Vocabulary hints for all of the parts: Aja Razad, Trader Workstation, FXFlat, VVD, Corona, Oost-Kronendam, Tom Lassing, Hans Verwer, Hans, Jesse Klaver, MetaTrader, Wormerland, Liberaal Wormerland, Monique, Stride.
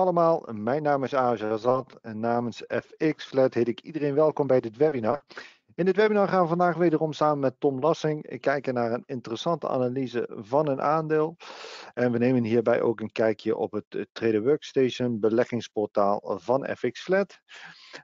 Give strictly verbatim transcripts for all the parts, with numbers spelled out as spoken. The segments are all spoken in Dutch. allemaal, mijn naam is Aja Razad en namens F X Flat heet ik iedereen welkom bij dit webinar. In dit webinar gaan we vandaag wederom samen met Tom Lassing kijken naar een interessante analyse van een aandeel. En we nemen hierbij ook een kijkje op het Trader Workstation beleggingsportaal van F X Flat.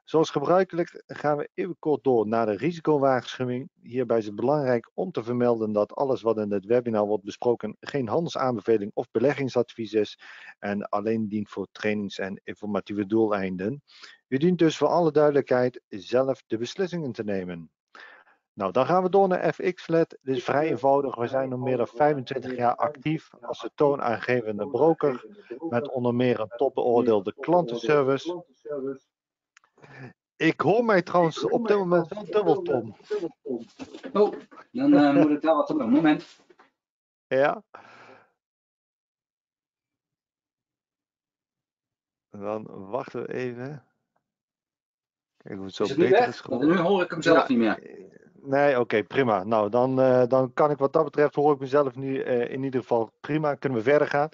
Zoals gebruikelijk gaan we even kort door naar de risicowaarschuwing. Hierbij is het belangrijk om te vermelden dat alles wat in het webinar wordt besproken geen handelsaanbeveling of beleggingsadvies is en alleen dient voor trainings- en informatieve doeleinden. U dient dus voor alle duidelijkheid zelf de beslissingen te nemen. Nou, dan gaan we door naar F X Flat. Dit is vrij eenvoudig. We zijn al meer dan vijfentwintig jaar actief als de toonaangevende broker met onder meer een topbeoordeelde klantenservice. Ik hoor mij trouwens op dit moment wel dubbel, Tom. Oh, dan uh, moet ik daar wat op doen. Moment. Ja. Dan wachten we even. Kijk hoe het zo is het beter is. Want nu hoor ik hem zelf ja, niet meer. Nee, oké, okay, prima. Nou, dan, uh, dan kan ik wat dat betreft, hoor ik mezelf nu uh, in ieder geval prima. Kunnen we verder gaan.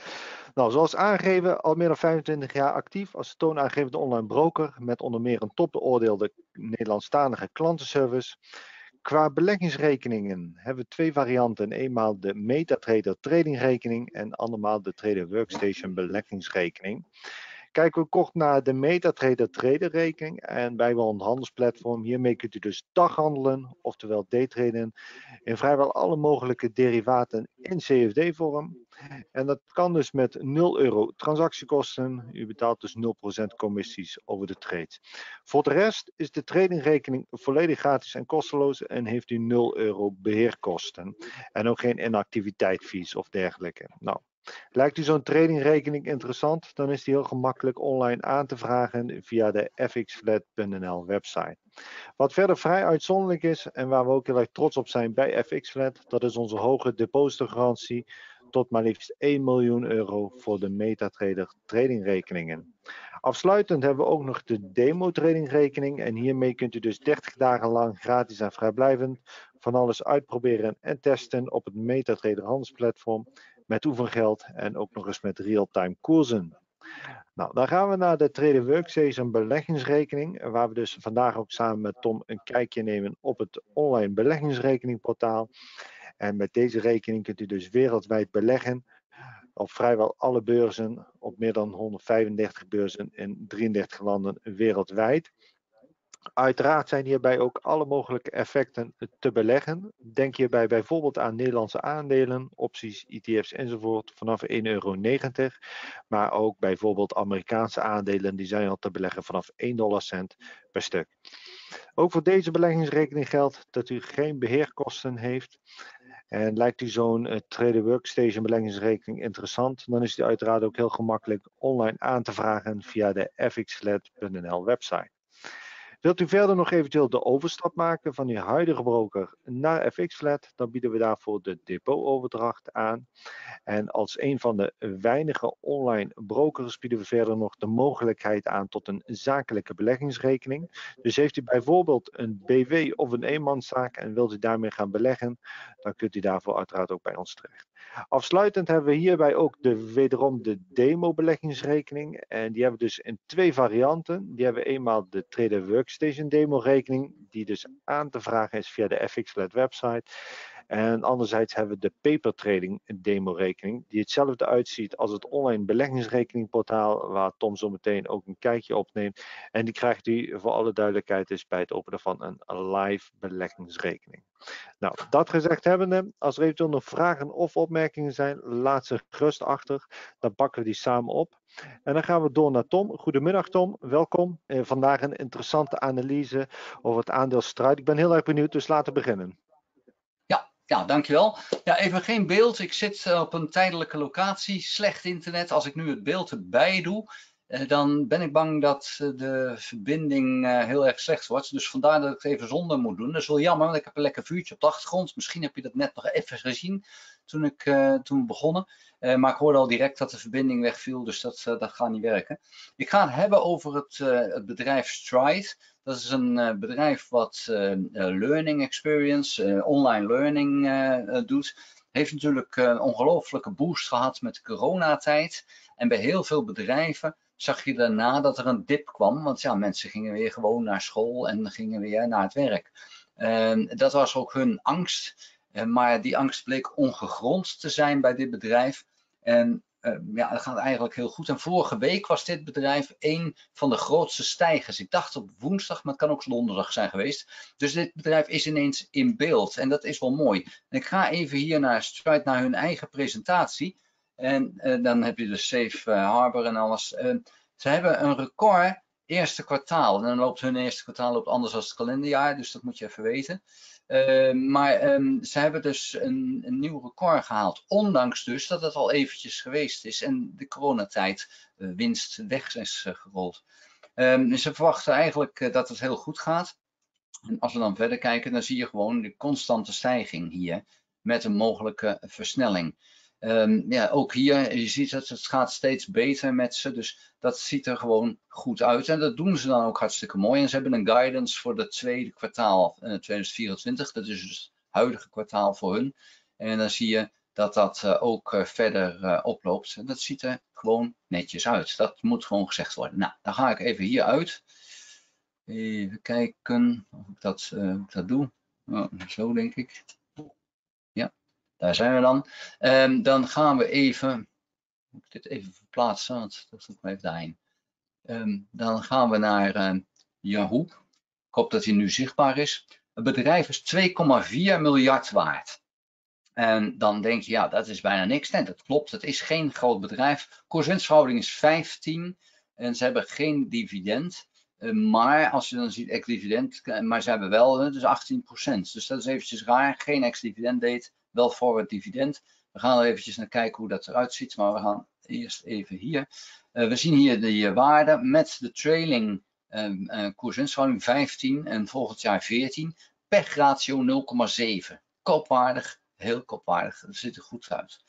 Nou, zoals aangegeven, al meer dan vijfentwintig jaar actief als toonaangevende online broker met onder meer een topbeoordeelde Nederlandstalige klantenservice. Qua beleggingsrekeningen hebben we twee varianten. Eenmaal de MetaTrader tradingrekening en andermaal de Trader Workstation beleggingsrekening. Kijken we kort naar de MetaTrader traderrekening en bij wel een handelsplatform. Hiermee kunt u dus daghandelen, oftewel daytraden, in vrijwel alle mogelijke derivaten in C F D-vorm. En dat kan dus met nul euro transactiekosten. U betaalt dus nul procent commissies over de trade. Voor de rest is de tradingrekening volledig gratis en kosteloos en heeft u nul euro beheerkosten. En ook geen inactiviteitsfees of dergelijke. Nou. Lijkt u zo'n tradingrekening interessant, dan is die heel gemakkelijk online aan te vragen via de F X Flat punt N L website. Wat verder vrij uitzonderlijk is en waar we ook heel erg trots op zijn bij F X Flat, dat is onze hoge depositogarantie tot maar liefst één miljoen euro voor de MetaTrader tradingrekeningen. Afsluitend hebben we ook nog de demo tradingrekening en hiermee kunt u dus dertig dagen lang gratis en vrijblijvend van alles uitproberen en testen op het MetaTrader handelsplatform. Met oefengeld en ook nog eens met real-time koersen. Nou, dan gaan we naar de Trader Workstation beleggingsrekening, waar we dus vandaag ook samen met Tom een kijkje nemen op het online beleggingsrekeningportaal. En met deze rekening kunt u dus wereldwijd beleggen op vrijwel alle beurzen, op meer dan honderdvijfendertig beurzen in drieëndertig landen wereldwijd. Uiteraard zijn hierbij ook alle mogelijke effecten te beleggen. Denk hierbij bijvoorbeeld aan Nederlandse aandelen, opties, E T F's enzovoort vanaf één euro negentig. Maar ook bijvoorbeeld Amerikaanse aandelen, die zijn al te beleggen vanaf één dollarcent per stuk. Ook voor deze beleggingsrekening geldt dat u geen beheerkosten heeft. En lijkt u zo'n uh, Trader Workstation beleggingsrekening interessant, dan is die uiteraard ook heel gemakkelijk online aan te vragen via de F X Flat punt N L website. Wilt u verder nog eventueel de overstap maken van uw huidige broker naar F X Flat, dan bieden we daarvoor de depotoverdracht aan. En als een van de weinige online brokers bieden we verder nog de mogelijkheid aan tot een zakelijke beleggingsrekening. Dus heeft u bijvoorbeeld een B W of een eenmanszaak en wilt u daarmee gaan beleggen, dan kunt u daarvoor uiteraard ook bij ons terecht. Afsluitend hebben we hierbij ook de, wederom de demo beleggingsrekening. En die hebben we dus in twee varianten. Die hebben we eenmaal de Trader Workstation demo rekening, die dus aan te vragen is via de F X Flat website. En anderzijds hebben we de paper trading demo rekening, die hetzelfde uitziet als het online beleggingsrekeningportaal, waar Tom zo meteen ook een kijkje opneemt. En die krijgt u voor alle duidelijkheid dus bij het openen van een live beleggingsrekening. Nou, dat gezegd hebbende, als er eventueel nog vragen of opmerkingen zijn, laat ze gerust achter. Dan pakken we die samen op. En dan gaan we door naar Tom. Goedemiddag Tom, welkom. Eh, vandaag een interessante analyse over het aandeel Stride. Ik ben heel erg benieuwd, dus laten we beginnen. Ja, dankjewel. Ja, even geen beeld. Ik zit op een tijdelijke locatie, slecht internet. Als ik nu het beeld erbij doe, dan ben ik bang dat de verbinding heel erg slecht wordt. Dus vandaar dat ik het even zonder moet doen. Dat is wel jammer, want ik heb een lekker vuurtje op de achtergrond. Misschien heb je dat net nog even gezien toen, ik, toen we begonnen. Maar ik hoorde al direct dat de verbinding wegviel, dus dat, dat gaat niet werken. Ik ga het hebben over het, het bedrijf Stride. Dat is een bedrijf wat uh, learning experience, uh, online learning uh, doet. Heeft natuurlijk een ongelooflijke boost gehad met de coronatijd. En bij heel veel bedrijven zag je daarna dat er een dip kwam. Want ja, mensen gingen weer gewoon naar school en gingen weer naar het werk. Uh, dat was ook hun angst. Uh, maar die angst bleek ongegrond te zijn bij dit bedrijf. En uh, ja, dat gaat eigenlijk heel goed. En vorige week was dit bedrijf een van de grootste stijgers. Ik dacht op woensdag, maar het kan ook donderdag zijn geweest. Dus dit bedrijf is ineens in beeld. En dat is wel mooi. En ik ga even hier naar Stride, naar hun eigen presentatie. En uh, dan heb je de Safe Harbor en alles. Uh, ze hebben een record eerste kwartaal. En dan loopt hun eerste kwartaal loopt anders dan het kalenderjaar. Dus dat moet je even weten. Uh, maar um, ze hebben dus een, een nieuw record gehaald. Ondanks dus dat het al eventjes geweest is. En de coronatijd uh, winst weg is uh, gerold. Um, ze verwachten eigenlijk uh, dat het heel goed gaat. En als we dan verder kijken, dan zie je gewoon de constante stijging hier. Met een mogelijke versnelling. Um, ja, ook hier, je ziet dat het gaat steeds beter met ze, dus dat ziet er gewoon goed uit. En dat doen ze dan ook hartstikke mooi. En ze hebben een guidance voor het tweede kwartaal uh, tweeduizend vierentwintig, dat is dus het huidige kwartaal voor hun. En dan zie je dat dat uh, ook uh, verder uh, oploopt. En dat ziet er gewoon netjes uit. Dat moet gewoon gezegd worden. Nou, dan ga ik even hier uit. Even kijken of ik dat, uh, hoe ik dat doe. Oh, zo denk ik. Daar zijn we dan. Um, dan gaan we even, moet ik dit even verplaatsen, want dat doe ik maar even daarheen. Um, dan gaan we naar uh, Yahoo. Ik hoop dat hij nu zichtbaar is. Het bedrijf is twee komma vier miljard waard. En dan denk je, ja, dat is bijna niks. Nee, dat klopt, het is geen groot bedrijf. Koers-winstverhouding is vijftien en ze hebben geen dividend. Maar als je dan ziet ex-dividend, maar ze hebben wel dus achttien procent. Dus dat is eventjes raar, geen ex-dividend deed. Wel forward dividend. We gaan er eventjes naar kijken hoe dat eruit ziet. Maar we gaan eerst even hier. Uh, we zien hier de uh, waarde met de trailing uh, uh, koers-winstverhouding vijftien en volgend jaar veertien. Pegratio nul komma zeven. Koopwaardig, heel koopwaardig. Dat ziet er goed uit.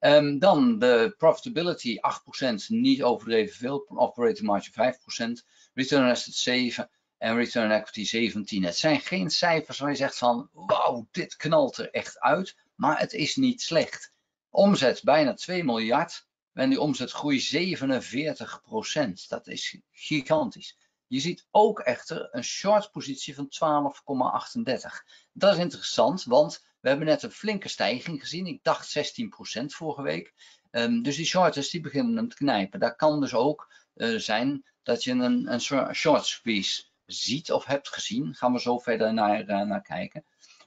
Um, dan de profitability acht procent, niet overdreven veel. Operating margin vijf procent. Return on asset zeven. En return equity zeventien. Het zijn geen cijfers waar je zegt van wauw, dit knalt er echt uit. Maar het is niet slecht. Omzet bijna twee miljard. En die omzet groeit zevenenveertig procent. Dat is gigantisch. Je ziet ook echter een short positie van twaalf komma achtendertig. Dat is interessant, want we hebben net een flinke stijging gezien. Ik dacht zestien procent vorige week. Um, dus die shorters die beginnen hem te knijpen. Daar kan dus ook uh, zijn dat je een, een short squeeze ziet of hebt gezien. Gaan we zo verder naar, uh, naar kijken.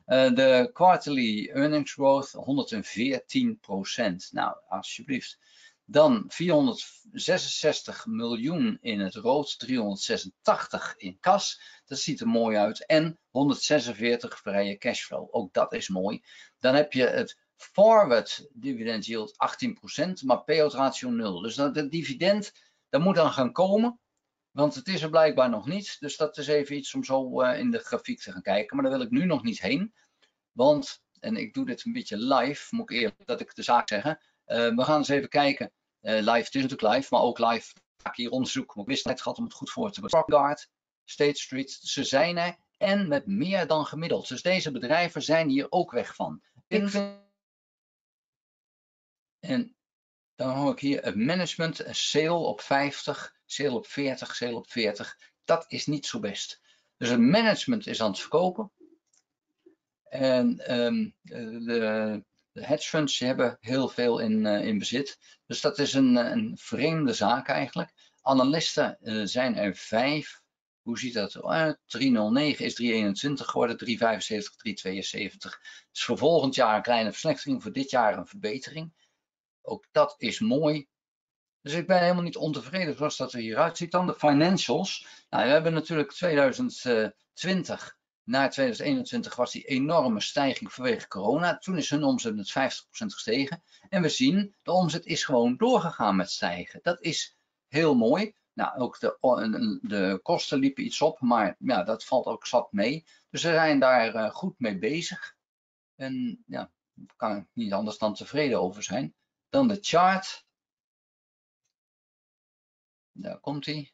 Uh, de quarterly earnings growth honderdveertien procent. Nou, alsjeblieft. Dan vierhonderdzesenzestig miljoen in het rood, driehonderdzesentachtig in kas. Dat ziet er mooi uit. En honderdzesenveertig vrije cashflow. Ook dat is mooi. Dan heb je het forward dividend yield achttien procent, maar payout ratio nul. Dus dat, dat dividend, dat moet dan gaan komen. Want het is er blijkbaar nog niet. Dus dat is even iets om zo uh, in de grafiek te gaan kijken. Maar daar wil ik nu nog niet heen. Want, en ik doe dit een beetje live. Moet ik eerlijk dat ik de zaak zeggen. Uh, we gaan eens even kijken. Uh, live, het is natuurlijk live. Maar ook live vaak hier onderzoek. Maar ik wist het gehad om het goed voor te beschouwen. Rockguard, State Street. Ze zijn er. En met meer dan gemiddeld. Dus deze bedrijven zijn hier ook weg van. Ik vind... En dan hoor ik hier het management. Sale op vijftig. Sale op veertig, sale op veertig. Dat is niet zo best. Dus het management is aan het verkopen. En um, de, de hedge funds die hebben heel veel in, uh, in bezit. Dus dat is een, een vreemde zaak eigenlijk. Analisten uh, zijn er vijf. Hoe ziet dat eruit? Uh, driehonderdnegen is driehonderdeenentwintig geworden. driehonderdvijfenzeventig, driehonderdtweeënzeventig. Dus voor volgend jaar een kleine verslechtering. Voor dit jaar een verbetering. Ook dat is mooi. Dus ik ben helemaal niet ontevreden zoals dat er hieruit ziet. Dan de financials. Nou, we hebben natuurlijk tweeduizend twintig naar tweeduizend eenentwintig was die enorme stijging vanwege corona. Toen is hun omzet met vijftig procent gestegen. En we zien, de omzet is gewoon doorgegaan met stijgen. Dat is heel mooi. Nou, ook de, de kosten liepen iets op, maar ja, dat valt ook zat mee. Dus ze zijn daar goed mee bezig. En ja, daar kan ik niet anders dan tevreden over zijn. Dan de chart. Daar komt hij.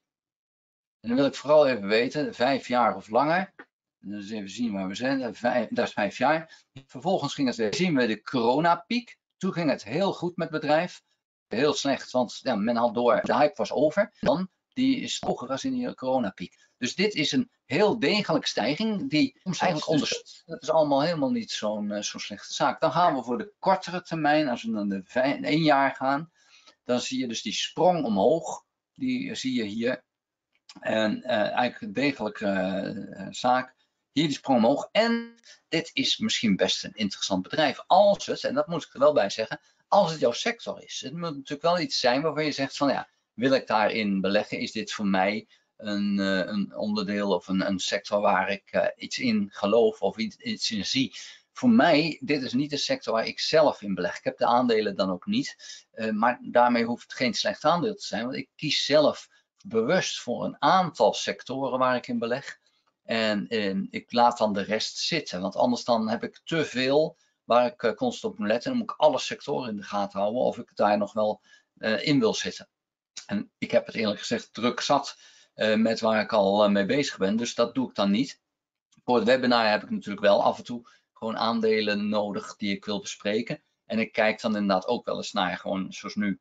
En dan wil ik vooral even weten, vijf jaar of langer. En dus even zien waar we zijn. Vijf, dat is vijf jaar. Vervolgens ging het, zien we de coronapiek. Toen ging het heel goed met het bedrijf. Heel slecht, want ja, men had door, de hype was over. Dan, die is hoger als in die coronapiek. Dus dit is een heel degelijke stijging die soms eigenlijk ondersteunt. Dat is allemaal helemaal niet zo'n uh, zo slechte zaak. Dan gaan we voor de kortere termijn, als we dan de één jaar gaan, dan zie je dus die sprong omhoog. Die zie je hier. En uh, eigenlijk een degelijke uh, zaak. Hier die sprong omhoog. En dit is misschien best een interessant bedrijf. Als het, en dat moet ik er wel bij zeggen, als het jouw sector is. Het moet natuurlijk wel iets zijn waarvan je zegt van ja, wil ik daarin beleggen? Is dit voor mij een, uh, een onderdeel of een, een sector waar ik uh, iets in geloof of iets, iets in zie? Voor mij, dit is niet de sector waar ik zelf in beleg. Ik heb de aandelen dan ook niet. Uh, maar daarmee hoeft het geen slecht aandeel te zijn. Want ik kies zelf bewust voor een aantal sectoren waar ik in beleg. En eh, ik laat dan de rest zitten. Want anders dan heb ik te veel waar ik eh, constant op moet letten. Dan moet ik alle sectoren in de gaten houden of ik daar nog wel eh, in wil zitten. En ik heb het eerlijk gezegd druk zat eh, met waar ik al eh, mee bezig ben. Dus dat doe ik dan niet. Voor het webinar heb ik natuurlijk wel af en toe gewoon aandelen nodig die ik wil bespreken. En ik kijk dan inderdaad ook wel eens naar gewoon zoals nu.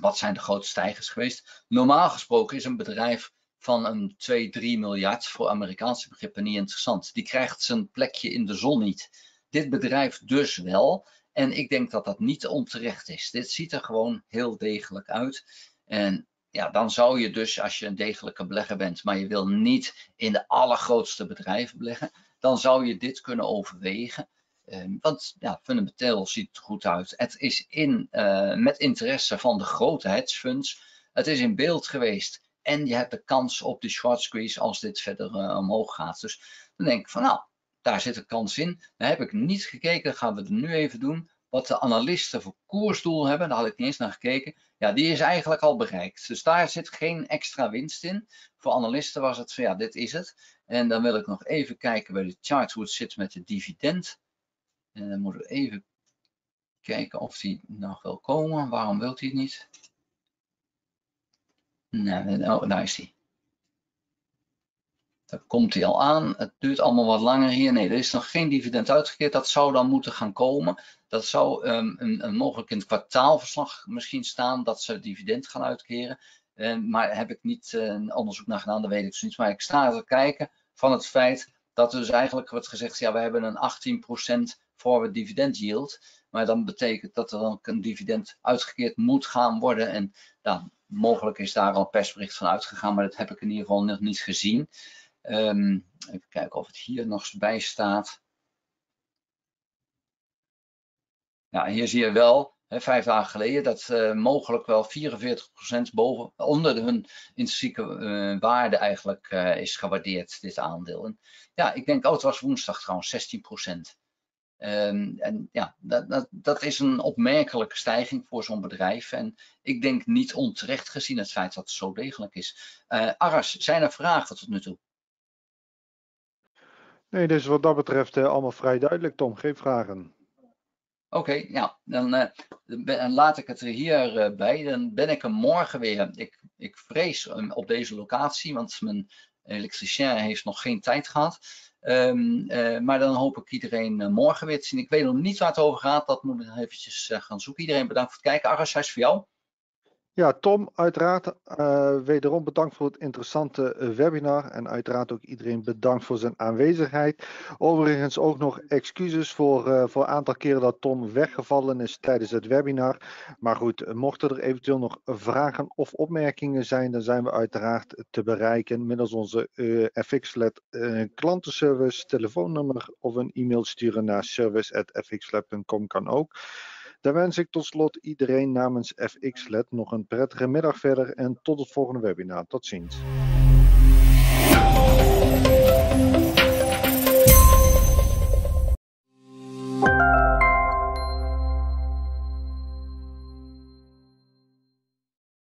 Wat zijn de grote stijgers geweest? Normaal gesproken is een bedrijf van een twee, drie miljard voor Amerikaanse begrippen niet interessant. Die krijgt zijn plekje in de zon niet. Dit bedrijf dus wel. En ik denk dat dat niet onterecht is. Dit ziet er gewoon heel degelijk uit. En ja, dan zou je dus, als je een degelijke belegger bent, maar je wil niet in de allergrootste bedrijven beleggen, dan zou je dit kunnen overwegen. Um, want ja, fundamenteel ziet het goed uit. Het is in, uh, met interesse van de grote hedgefunds. Het is in beeld geweest. En je hebt de kans op die short squeeze als dit verder uh, omhoog gaat. Dus dan denk ik van nou, daar zit een kans in. Daar heb ik niet gekeken. Gaan we het nu even doen. Wat de analisten voor koersdoel hebben. Daar had ik niet eens naar gekeken. Ja, die is eigenlijk al bereikt. Dus daar zit geen extra winst in. Voor analisten was het van ja, dit is het. En dan wil ik nog even kijken bij de chart hoe het zit met de dividend. En dan moeten we even kijken of die nog wil komen. Waarom wil hij het niet? Nee, oh, daar is hij. Daar komt hij al aan. Het duurt allemaal wat langer hier. Nee, er is nog geen dividend uitgekeerd. Dat zou dan moeten gaan komen. Dat zou um, een, een mogelijk in het kwartaalverslag misschien staan dat ze dividend gaan uitkeren. Uh, maar daar heb ik niet uh, een onderzoek naar gedaan. Dat weet ik dus niet. Maar ik sta te kijken van het feit dat er dus eigenlijk wordt gezegd, ja, we hebben een achttien procent forward dividend yield. Maar dan betekent dat er dan een dividend uitgekeerd moet gaan worden. En nou, mogelijk is daar al een persbericht van uitgegaan, maar dat heb ik in ieder geval nog niet gezien. Um, even kijken of het hier nog bij staat. Nou, hier zie je wel, hè, vijf dagen geleden, dat uh, mogelijk wel vierenveertig procent boven, onder hun intrinsieke uh, waarde eigenlijk uh, is gewaardeerd, dit aandeel. En ja, ik denk, oh, het was woensdag trouwens, zestien procent. Um, en ja, dat, dat, dat is een opmerkelijke stijging voor zo'n bedrijf. En ik denk niet onterecht gezien het feit dat het zo degelijk is. Uh, Aras, zijn er vragen tot nu toe? Nee, dus wat dat betreft uh, allemaal vrij duidelijk, Tom. Geen vragen. Oké, okay, nou, dan, uh, dan laat ik het er hier uh, bij. Dan ben ik er morgen weer. Ik, ik vrees um, op deze locatie, want mijn elektricien heeft nog geen tijd gehad. Um, uh, maar dan hoop ik iedereen uh, morgen weer te zien. Ik weet nog niet waar het over gaat. Dat moet ik nog eventjes uh, gaan zoeken. Iedereen bedankt voor het kijken. Aras, hij is voor jou. Ja, Tom, uiteraard uh, wederom bedankt voor het interessante uh, webinar. En uiteraard ook iedereen bedankt voor zijn aanwezigheid. Overigens ook nog excuses voor een uh, voor aantal keren dat Tom weggevallen is tijdens het webinar. Maar goed, mochten er eventueel nog vragen of opmerkingen zijn, dan zijn we uiteraard te bereiken middels onze uh, F X Flat uh, klantenservice, telefoonnummer of een e-mail sturen naar service at f x flat punt com kan ook. Dan wens ik tot slot iedereen namens F X Flat nog een prettige middag verder en tot het volgende webinar. Tot ziens.